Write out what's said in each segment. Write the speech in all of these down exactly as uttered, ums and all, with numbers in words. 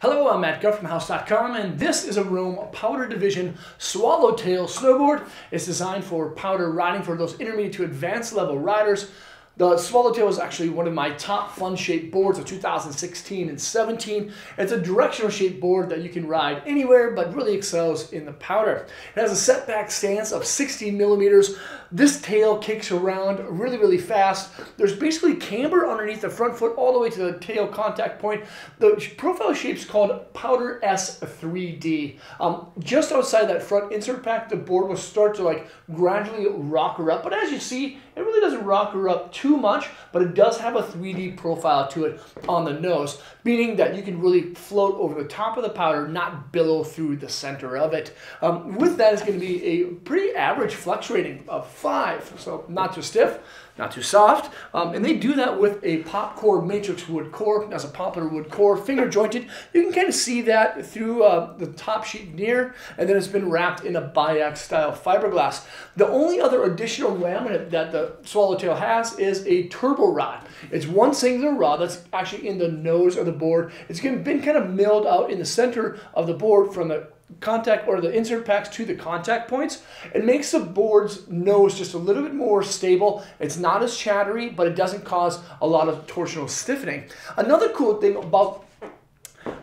Hello, I'm Matt Guff from House dot com, and this is a Rome Powder Division Swallowtail snowboard. It's designed for powder riding for those intermediate to advanced level riders. The Swallowtail is actually one of my top fun shaped boards of two thousand sixteen and seventeen. It's a directional shaped board that you can ride anywhere, but really excels in the powder. It has a setback stance of sixty millimeters. This tail kicks around really, really fast. There's basically camber underneath the front foot all the way to the tail contact point. The profile shape is called Powder S three D. Um, just outside that front insert pack, the board will start to like gradually rock her up, but as you see, it really doesn't rock her up too much, but it does have a three D profile to it on the nose, meaning that you can really float over the top of the powder, not billow through the center of it. Um, with that, it's going to be a pretty average flex rating of five, so not too stiff, not too soft, um, and they do that with a pop core matrix wood core. That's a poplar wood core, finger jointed. You can kind of see that through uh, the top sheet near, and then it's been wrapped in a biax style fiberglass. The only other additional laminate that the Swallowtail has is a turbo rod. It's one singular rod that's actually in the nose of the board. It's been kind of milled out in the center of the board from the contact or the insert packs to the contact points. It makes the board's nose just a little bit more stable. It's not as chattery, but it doesn't cause a lot of torsional stiffening. Another cool thing about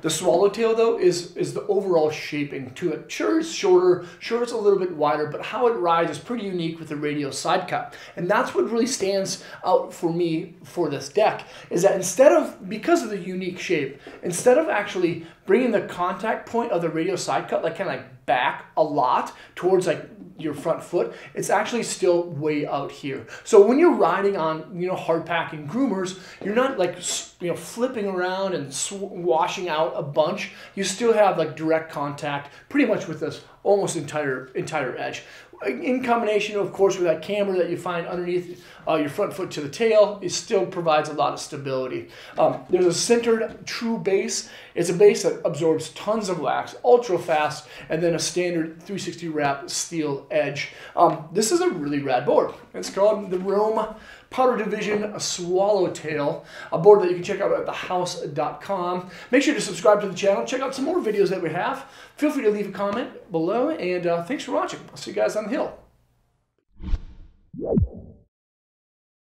the Swallowtail, though, is, is the overall shaping to it. Sure, it's shorter, sure, it's a little bit wider, but how it rides is pretty unique with the radial side cut. And that's what really stands out for me for this deck, is that instead of, because of the unique shape, instead of actually bringing the contact point of the radial side cut, like kind of like back a lot towards like your front foot, it's actually still way out here. So when you're riding on, you know, hard pack and groomers, you're not like, you know, flipping around and washing out a bunch. You still have like direct contact pretty much with this almost entire entire edge. In combination, of course, with that camber that you find underneath uh, your front foot to the tail, it still provides a lot of stability. Um, there's a centered true base. It's a base that absorbs tons of wax, ultra fast, and then a standard three sixty wrap steel edge. Um, this is a really rad board. It's called the Rome Powder Division Swallowtail, a board that you can check out at the house dot com. Make sure to subscribe to the channel. Check out some more videos that we have. Feel free to leave a comment below, and uh, thanks for watching. I'll see you guys on the hill.